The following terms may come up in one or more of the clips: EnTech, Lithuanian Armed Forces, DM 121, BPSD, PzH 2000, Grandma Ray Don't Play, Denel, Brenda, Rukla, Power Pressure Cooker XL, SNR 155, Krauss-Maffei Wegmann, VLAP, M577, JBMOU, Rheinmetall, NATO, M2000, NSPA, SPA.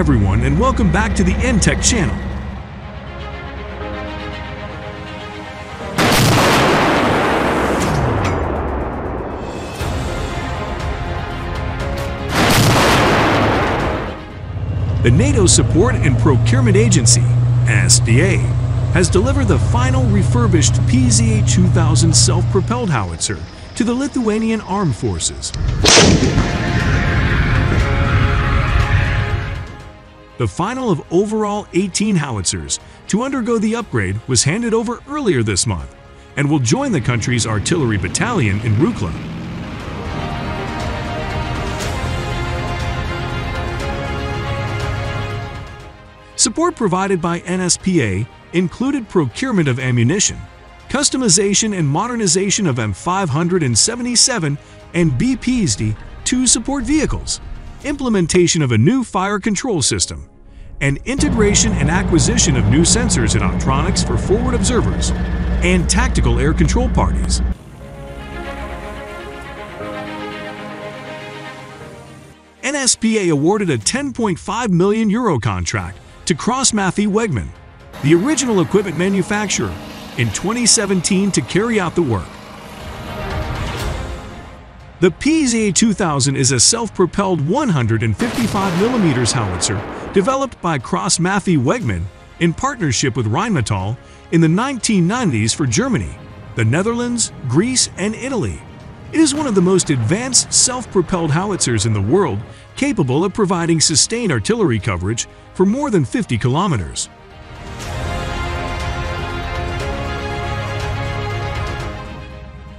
everyone and welcome back to the EnTech channel. The NATO Support and Procurement Agency, SPA, has delivered the final refurbished PzH 2000 self-propelled howitzer to the Lithuanian Armed Forces. The final of overall 18 howitzers to undergo the upgrade was handed over earlier this month and will join the country's artillery battalion in Rukla. Support provided by NSPA included procurement of ammunition, customization and modernization of M577 and BPSD two support vehicles, implementation of a new fire control system, and integration and acquisition of new sensors and optronics for forward observers and tactical air control parties. NSPA awarded a €10.5 million contract to Krauss-Maffei Wegmann, the original equipment manufacturer, in 2017 to carry out the work. The PzH 2000 is a self-propelled 155mm howitzer developed by Krauss-Maffei Wegmann in partnership with Rheinmetall in the 1990s for Germany, the Netherlands, Greece, and Italy. It is one of the most advanced self-propelled howitzers in the world, capable of providing sustained artillery coverage for more than 50 kilometers.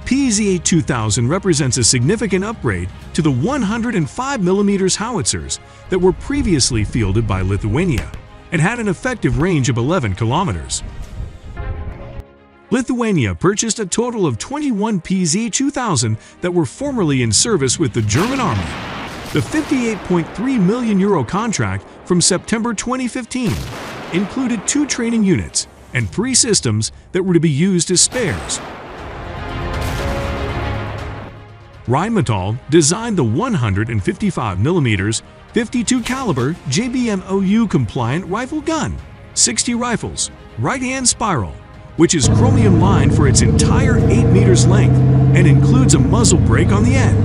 PzH 2000 represents a significant upgrade to the 105mm howitzers that were previously fielded by Lithuania and had an effective range of 11 kilometers. Lithuania purchased a total of 21 PzH 2000 that were formerly in service with the German Army. The €58.3 million contract from September 2015 included 2 training units and 3 systems that were to be used as spares. Rheinmetall designed the 155mm 52 caliber JBMOU compliant rifle gun, 60 rifles, right-hand spiral, which is chromium lined for its entire 8 meters length and includes a muzzle brake on the end.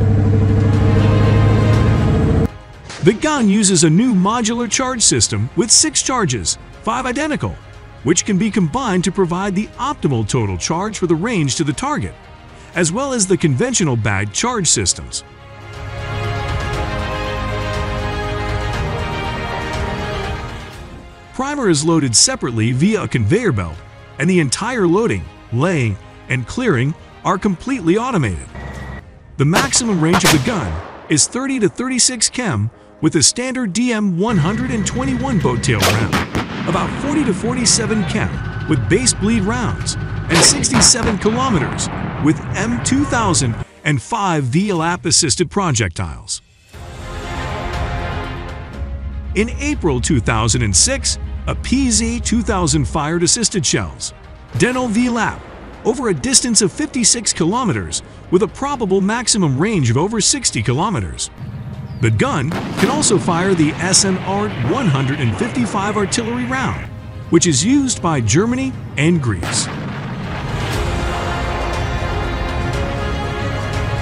The gun uses a new modular charge system with 6 charges, 5 identical, which can be combined to provide the optimal total charge for the range to the target, as well as the conventional bagged charge systems. Primer is loaded separately via a conveyor belt, and the entire loading, laying, and clearing are completely automated. The maximum range of the gun is 30 to 36 chem with a standard DM 121 boat tail round, about 40 to 47 chem with base bleed rounds, and 67 kilometers with M2000 and 5 VLAP assisted projectiles. In April 2006, a PzH 2000 fired assisted shells, Denel VLAP, over a distance of 56 kilometers with a probable maximum range of over 60 kilometers. The gun can also fire the SNR 155 artillery round, which is used by Germany and Greece.